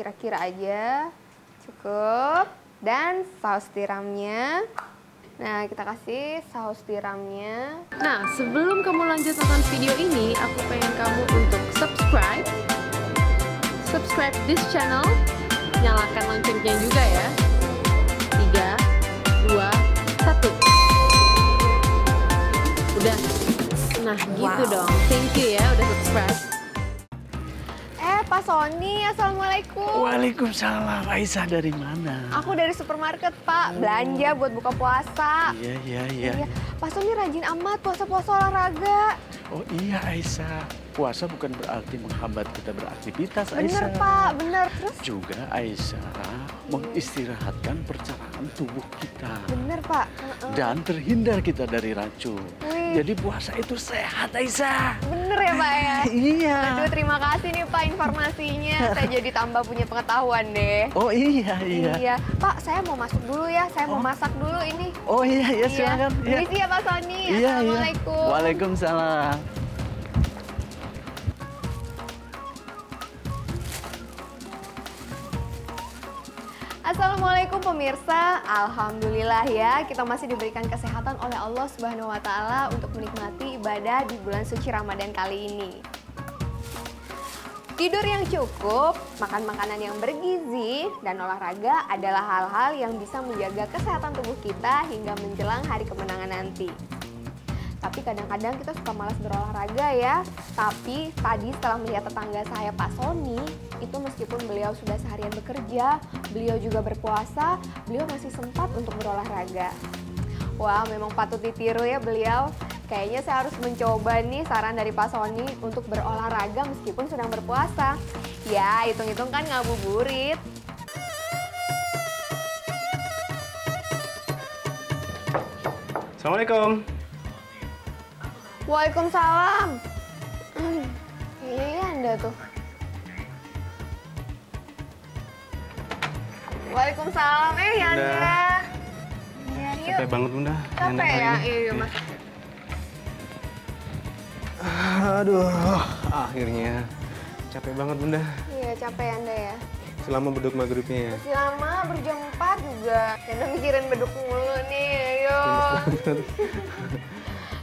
Kira-kira aja cukup. Dan saus tiramnya. Nah, kita kasih saus tiramnya. Nah, sebelum kamu lanjut nonton video ini, aku pengen kamu untuk subscribe. Subscribe this channel. Nyalakan loncengnya juga ya. 3, 2, 1. Udah. Nah, gitu dong. Thank you ya udah subscribe. Pak Soni, assalamualaikum. Waalaikumsalam. Aisyah dari mana? Aku dari supermarket, Pak. Belanja buat buka puasa. Iya. Pak Soni rajin amat puasa-puasa olahraga. Oh iya, Aisyah. Puasa bukan berarti menghambat kita beraktivitas, Aisyah. Bener, Pak. Bener. Terus? Juga Aisyah mengistirahatkan percakapan tubuh kita. Bener, Pak. Dan terhindar kita dari racun. Jadi puasa itu sehat, Aisyah. Bener ya, Pak ya? Iya. Aduh, terima kasih nih, Pak, informasinya. Saya jadi tambah punya pengetahuan deh. Oh iya. Pak, saya mau masuk dulu ya. Saya mau masak dulu ini. Oh iya, silakan. Terima kasih ya, Pak Soni. Iya. Assalamualaikum. Waalaikumsalam. Assalamualaikum pemirsa. Alhamdulillah ya, kita masih diberikan kesehatan oleh Allah Subhanahu wa Ta'ala untuk menikmati ibadah di bulan suci Ramadan kali ini. Tidur yang cukup, makan makanan yang bergizi, dan olahraga adalah hal-hal yang bisa menjaga kesehatan tubuh kita hingga menjelang hari kemenangan nanti. Tapi kadang-kadang kita suka malas berolahraga ya. Tapi tadi setelah melihat tetangga saya Pak Soni, itu meskipun beliau sudah seharian bekerja, beliau juga berpuasa, beliau masih sempat untuk berolahraga. Wah, memang patut ditiru ya beliau. Kayaknya saya harus mencoba nih saran dari Pak Soni untuk berolahraga meskipun sedang berpuasa. Ya, hitung-hitung kan ngabuburit. Assalamualaikum. Waalaikumsalam. Iya, Anda tuh. Waalaikumsalam, Yanda. Capek banget, Bunda. Capek ya? Iya, Mas. Aduh, akhirnya. Capek banget, Bunda. Iya, capek Yanda ya. Selama beduk maghribnya ya? Selama berjam 4 juga. Yanda mikirin beduk mulu nih, ayo.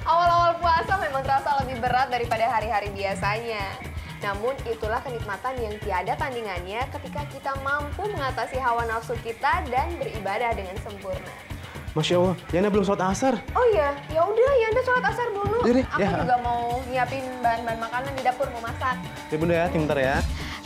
Awal-awal puasa memang terasa lebih berat daripada hari-hari biasanya. Namun itulah kenikmatan yang tiada tandingannya ketika kita mampu mengatasi hawa nafsu kita dan beribadah dengan sempurna. Masya Allah, Yanda belum sholat asar. Oh iya, yaudah Yanda sholat asar dulu. Aku juga mau nyiapin bahan-bahan makanan di dapur, mau masak. Ya Bunda ya, sebentar ya.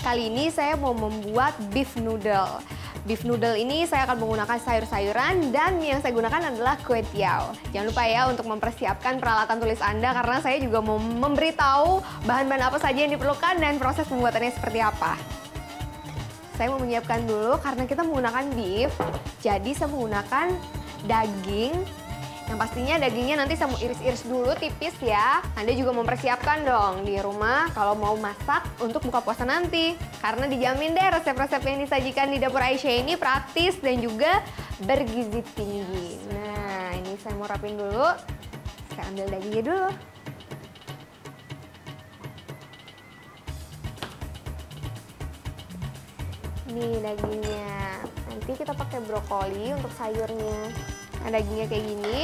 Kali ini saya mau membuat beef noodle. Beef noodle ini saya akan menggunakan sayur-sayuran dan yang saya gunakan adalah kwetiau. Jangan lupa ya untuk mempersiapkan peralatan tulis Anda karena saya juga mau memberitahu bahan-bahan apa saja yang diperlukan dan proses pembuatannya seperti apa. Saya mau menyiapkan dulu karena kita menggunakan beef, jadi saya menggunakan daging. Yang pastinya dagingnya nanti saya mau iris-iris dulu tipis ya. Anda juga mempersiapkan dong di rumah kalau mau masak untuk buka puasa nanti. Karena dijamin deh resep-resep yang disajikan di Dapur Aisyah ini praktis dan juga bergizi tinggi. Nah, ini saya mau rapin dulu. Saya ambil dagingnya dulu. Nih dagingnya. Nanti kita pakai brokoli untuk sayurnya. Nah, dagingnya kayak gini.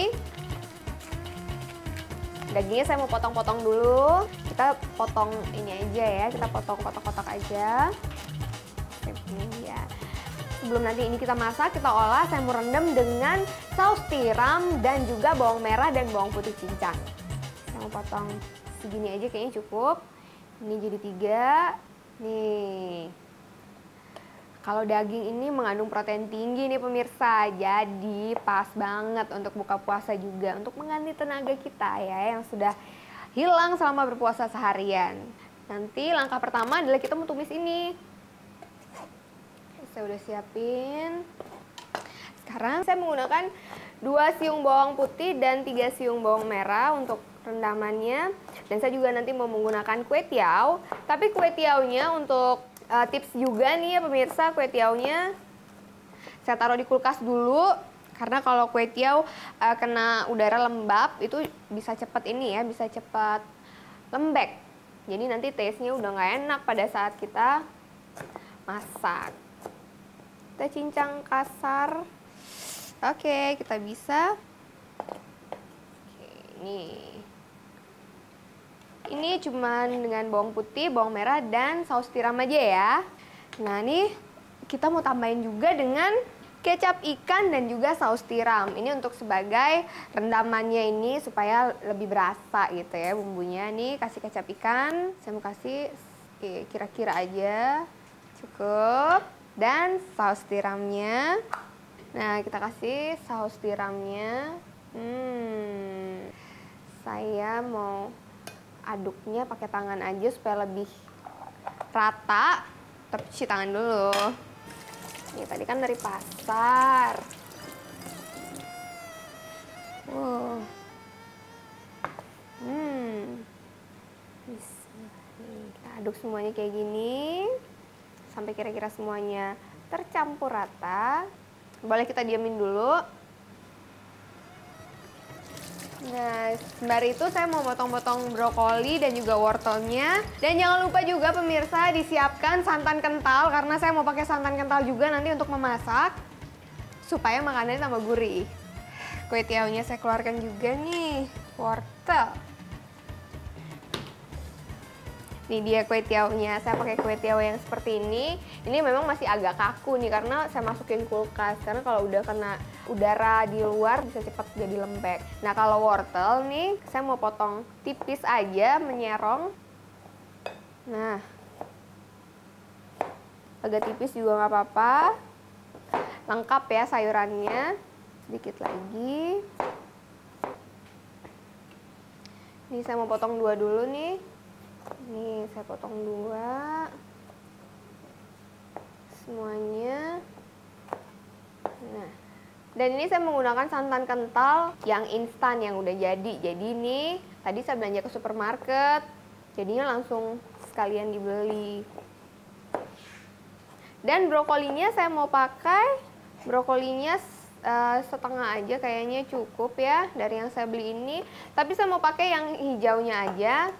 Dagingnya saya mau potong-potong dulu. Kita potong ini aja ya, kita potong kotak-kotak aja. Ya. Sebelum nanti ini kita masak, kita olah, saya mau rendam dengan saus tiram dan juga bawang merah dan bawang putih cincang. Saya mau potong segini aja, kayaknya cukup. Ini jadi 3. Nih. Kalau daging ini mengandung protein tinggi nih pemirsa, jadi pas banget untuk buka puasa juga. Untuk mengganti tenaga kita ya yang sudah hilang selama berpuasa seharian. Nanti langkah pertama adalah kita mau tumis ini. Saya udah siapin. Sekarang saya menggunakan 2 siung bawang putih dan 3 siung bawang merah untuk rendamannya. Dan saya juga nanti mau menggunakan kwetiau, tapi kwetiaunya untuk tips juga nih ya pemirsa, kwetiaunya saya taruh di kulkas dulu karena kalau kwetiau kena udara lembab itu bisa cepat ini ya, bisa cepat lembek. Jadi nanti taste-nya udah nggak enak pada saat kita masak. Kita cincang kasar. Oke, kita bisa. Oke, ini. Ini cuman dengan bawang putih, bawang merah, dan saus tiram aja ya. Nah, ini kita mau tambahin juga dengan kecap ikan dan juga saus tiram. Ini untuk sebagai rendamannya ini supaya lebih berasa gitu ya bumbunya. Nih, kasih kecap ikan. Saya mau kasih kira-kira aja. Cukup. Dan saus tiramnya. Nah, kita kasih saus tiramnya. Saya mau aduknya pakai tangan aja supaya lebih rata. Tapi cuci tangan dulu. Ini tadi kan dari pasar. Kita aduk semuanya kayak gini sampai kira-kira semuanya tercampur rata. Boleh kita diamin dulu. Nah, sembari itu saya mau potong-potong brokoli dan juga wortelnya. Dan jangan lupa juga pemirsa disiapkan santan kental, karena saya mau pakai santan kental juga nanti untuk memasak supaya makanannya tambah gurih. Kwetiaunya saya keluarkan juga nih, wortel. Ini dia kwetiaunya. Saya pakai kwetiau yang seperti ini. Ini memang masih agak kaku nih karena saya masukin kulkas. Karena kalau udah kena udara di luar bisa cepat jadi lembek. Nah, kalau wortel nih saya mau potong tipis aja, menyerong. Nah, agak tipis juga nggak apa-apa. Lengkap ya sayurannya. Sedikit lagi. Ini saya mau potong dua dulu nih. Nih, saya potong dua semuanya. Nah, dan ini saya menggunakan santan kental yang instan yang udah jadi. Jadi ini tadi saya belanja ke supermarket, jadinya langsung sekalian dibeli. Dan brokolinya saya mau pakai brokolinya setengah aja, kayaknya cukup ya dari yang saya beli ini. Tapi saya mau pakai yang hijaunya aja.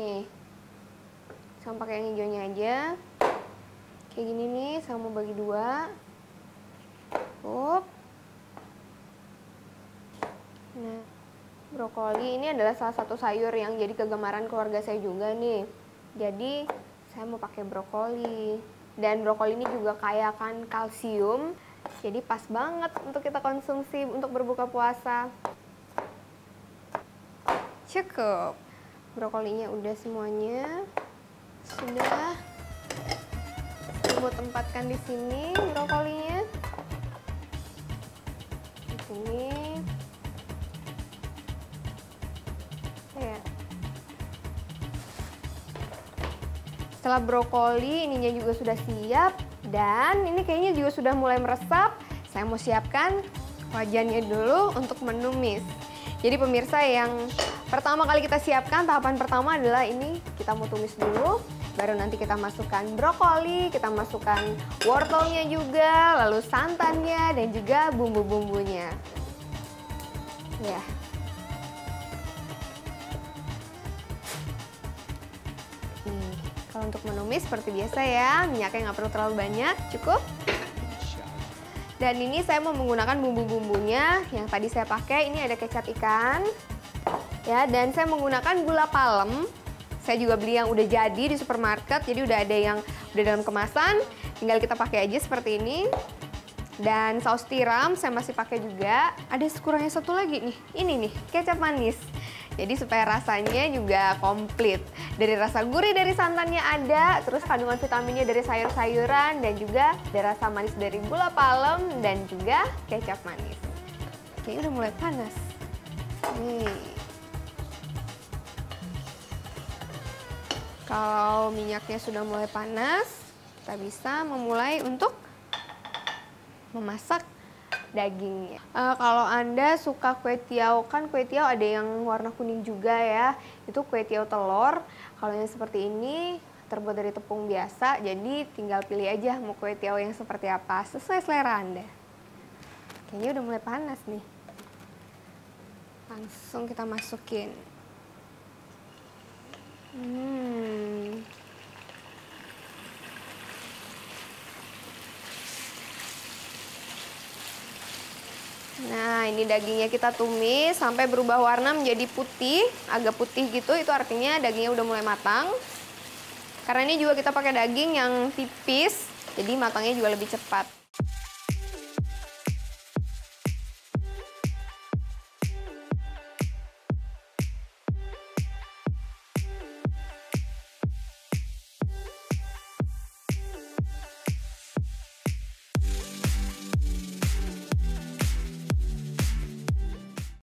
Nih. Saya mau pakai yang hijaunya aja. Kayak gini nih, saya mau bagi dua. Up. Nah, brokoli ini adalah salah satu sayur yang jadi kegemaran keluarga saya juga nih. Jadi, saya mau pakai brokoli. Dan brokoli ini juga kaya akan kalsium. Jadi pas banget untuk kita konsumsi untuk berbuka puasa. Cukup. Brokolinya udah semuanya. Sudah. Saya mau tempatkan di sini brokolinya. Di sini. Ya. Setelah brokoli ininya juga sudah siap dan ini kayaknya juga sudah mulai meresap. Saya mau siapkan wajannya dulu untuk menumis. Jadi pemirsa yang pertama kali kita siapkan, tahapan pertama adalah ini kita mau tumis dulu. Baru nanti kita masukkan brokoli, kita masukkan wortelnya juga, lalu santannya dan juga bumbu-bumbunya. Ya. Nih, kalau untuk menumis seperti biasa ya, minyaknya nggak perlu terlalu banyak, cukup. Dan ini saya mau menggunakan bumbu-bumbunya yang tadi saya pakai. Ini ada kecap ikan, ya. Dan saya menggunakan gula palem. Saya juga beli yang udah jadi di supermarket. Jadi udah ada yang udah dalam kemasan. Tinggal kita pakai aja seperti ini. Dan saus tiram saya masih pakai juga. Ada sekurangnya satu lagi nih. Ini nih, kecap manis. Jadi supaya rasanya juga komplit. Dari rasa gurih dari santannya ada, terus kandungan vitaminnya dari sayur-sayuran, dan juga ada rasa manis dari gula palem, dan juga kecap manis. Kayaknya udah mulai panas. Nih. Kalau minyaknya sudah mulai panas, kita bisa memulai untuk memasak dagingnya. Kalau Anda suka kwetiau, kan kwetiau ada yang warna kuning juga ya. Itu kwetiau telur. Kalau yang seperti ini terbuat dari tepung biasa. Jadi tinggal pilih aja mau kwetiau yang seperti apa sesuai selera Anda. Kayaknya udah mulai panas nih. Langsung kita masukin. Nah, ini dagingnya kita tumis sampai berubah warna menjadi putih, agak putih gitu, itu artinya dagingnya udah mulai matang. Karena ini juga kita pakai daging yang tipis, jadi matangnya juga lebih cepat.